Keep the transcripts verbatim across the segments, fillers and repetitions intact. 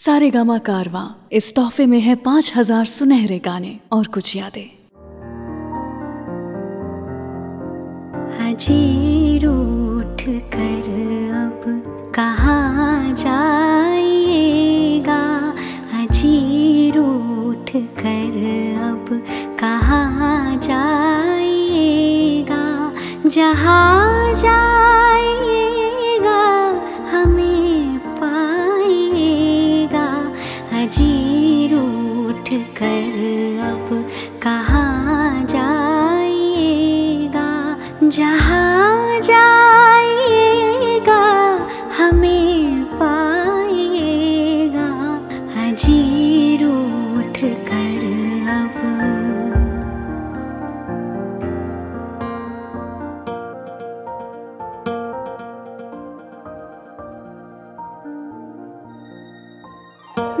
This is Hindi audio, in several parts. सारेगामा कारवां, इस तोहफे में है पांच हजार सुनहरे गाने और कुछ यादें। अजी रूठ कर अब कहाँ जाइएगा, अजी रूठ कर अब कहाँ जाइएगा, जहाँ जाइएगा हमें पाइएगा। अजी रूठ कर अब कहाँ जाइएगा, जहाँ जाइएगा हमें पाइएगा। अजी रूठ कर अब।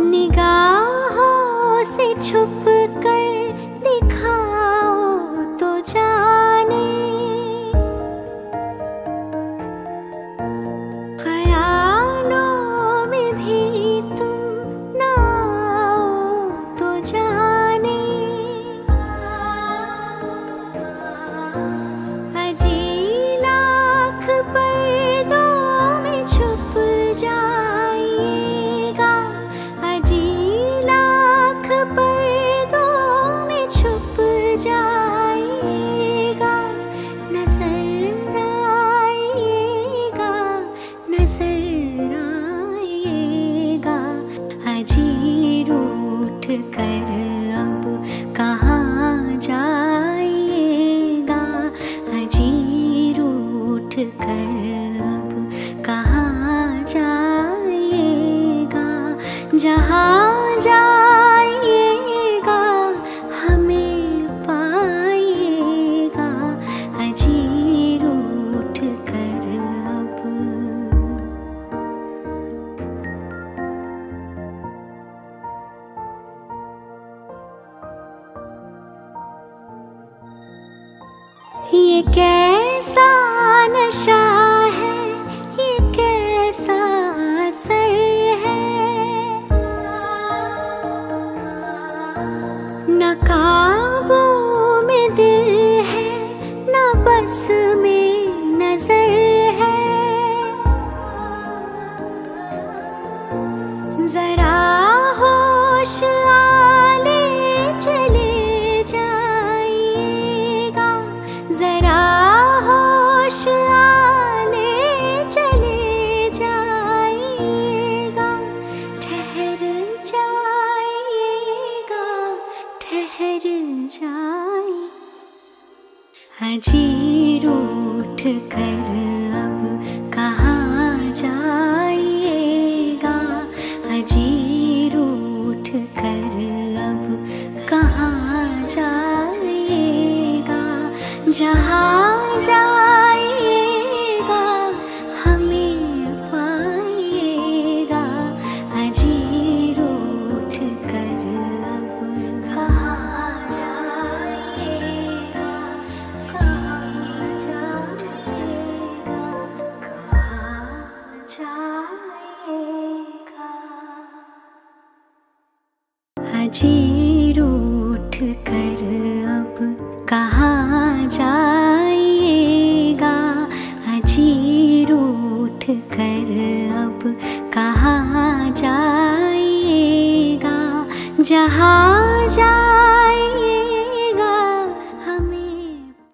निगाहों से छुप कर दिखाओ तो जाने, अजी रूठ कर अब कहाँ जाइएगा, अजी रूठ कर अब कहाँ जाइएगा, जहाँ जाइएगा हमें पाइएगा। अजी रूठ कर अब। ये कैसा नशा है, ये कैसा असर है, ना काबू में दिल है, ना बस में नजर है। जरा होश आले चले जरा होश आले चले जाइएगा, ठहर जाइएगा, ठहर जाए। अजी रूठ कर अब कहाँ जाइएगा, अजी रूठ कर अब कहाँ जाए, जहाँ जाइएगा हमें पाइएगा। अजी रूठ कर अब कहाँ जाइएगा, कहाँ जाइएगा, कहाँ जाइएगा। अजी रूठ कर अब कहाँ जाइएगा, अजी रूठ कर अब कहाँ जाइएगा, जहाँ जा